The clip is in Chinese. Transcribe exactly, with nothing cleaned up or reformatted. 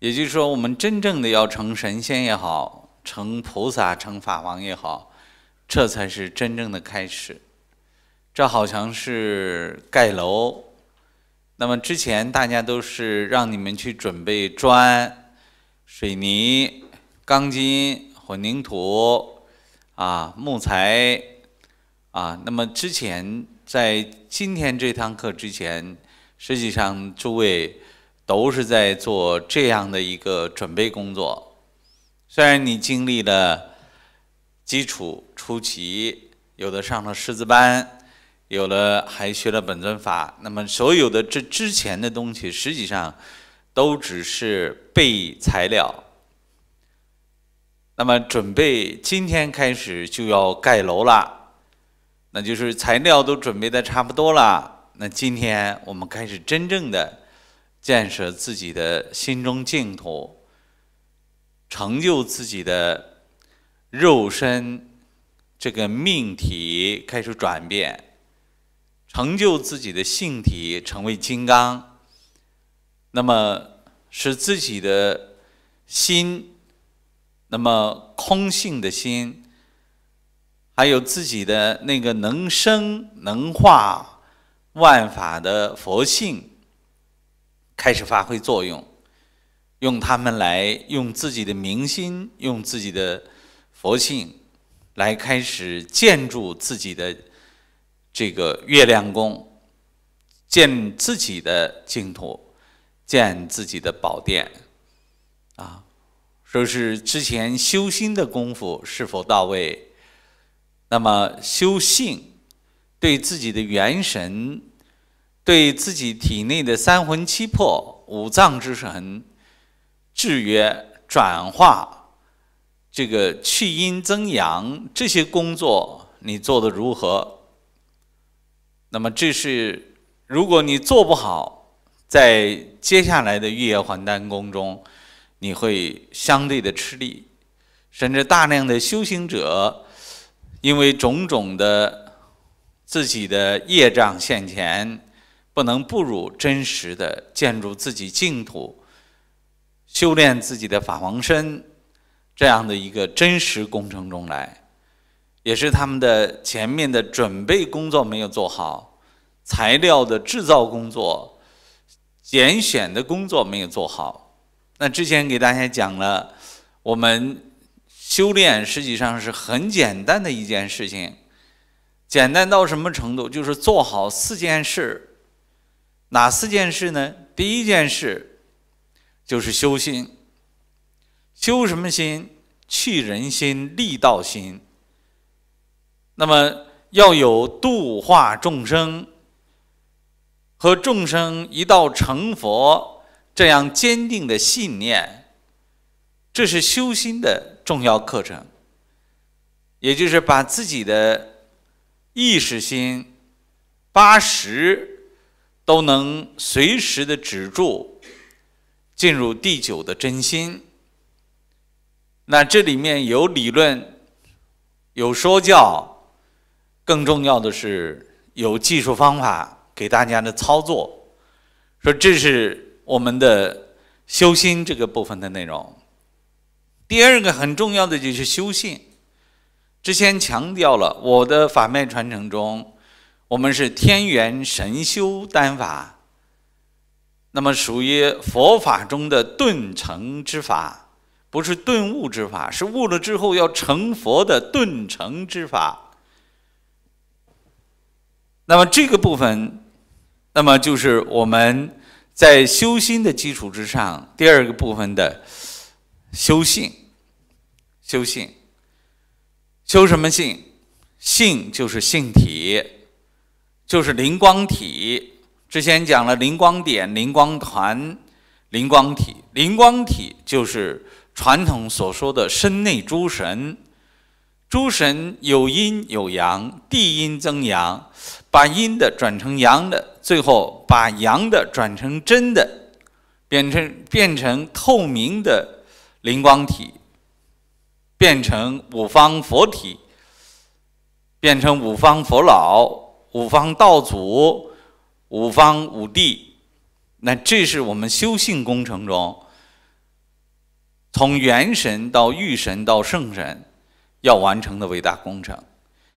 也就是说，我们真正的要成神仙也好，成菩萨、成法王也好，这才是真正的开始。这好像是盖楼，那么之前大家都是让你们去准备砖、水泥、钢筋、混凝土啊、木材啊。那么之前在今天这堂课之前，实际上诸位都是在做这样的一个准备工作。虽然你经历了基础、初级，有的上了师资班，有了还学了本尊法，那么所有的这之前的东西，实际上都只是备材料。那么准备今天开始就要盖楼了，那就是材料都准备的差不多了。 那今天我们开始真正的建设自己的心中净土，成就自己的肉身这个命体开始转变，成就自己的性体成为金刚，那么使自己的心，那么空性的心，还有自己的那个能生能化 万法的佛性开始发挥作用，用它们来用自己的明心，用自己的佛性来开始建筑自己的这个月亮宫，建自己的净土，建自己的宝殿。啊，说是之前修心的功夫是否到位？那么修性， 对自己的元神，对自己体内的三魂七魄、五脏之神制约、转化，这个去阴增阳这些工作，你做得如何？那么，这是如果你做不好，在接下来的月还丹宫中，你会相对的吃力，甚至大量的修行者因为种种的 自己的业障现前，不能步入真实的建筑自己净土、修炼自己的法王身这样的一个真实工程中来，也是他们的前面的准备工作没有做好，材料的制造工作、拣选的工作没有做好。那之前给大家讲了，我们修炼实际上是很简单的一件事情。 简单到什么程度？就是做好四件事，哪四件事呢？第一件事就是修心，修什么心？去人心、利道心。那么要有度化众生和众生一道成佛这样坚定的信念，这是修心的重要课程，也就是把自己的 意识心八识都能随时的止住，进入第九的真心。那这里面有理论，有说教，更重要的是有技术方法给大家的操作。说这是我们的修心这个部分的内容。第二个很重要的就是修性。 之前强调了，我的法脉传承中，我们是天元神修丹法，那么属于佛法中的顿成之法，不是顿悟之法，是悟了之后要成佛的顿成之法。那么这个部分，那么就是我们在修心的基础之上，第二个部分的修性，修性。 修什么性？性就是性体，就是灵光体。之前讲了灵光点、灵光团、灵光体。灵光体就是传统所说的身内诸神。诸神有阴有阳，地阴增阳，把阴的转成阳的，最后把阳的转成真的，变成变成透明的灵光体。 变成五方佛体，变成五方佛老、五方道祖、五方五帝，那这是我们修性工程中从元神到御神到圣神要完成的伟大工程。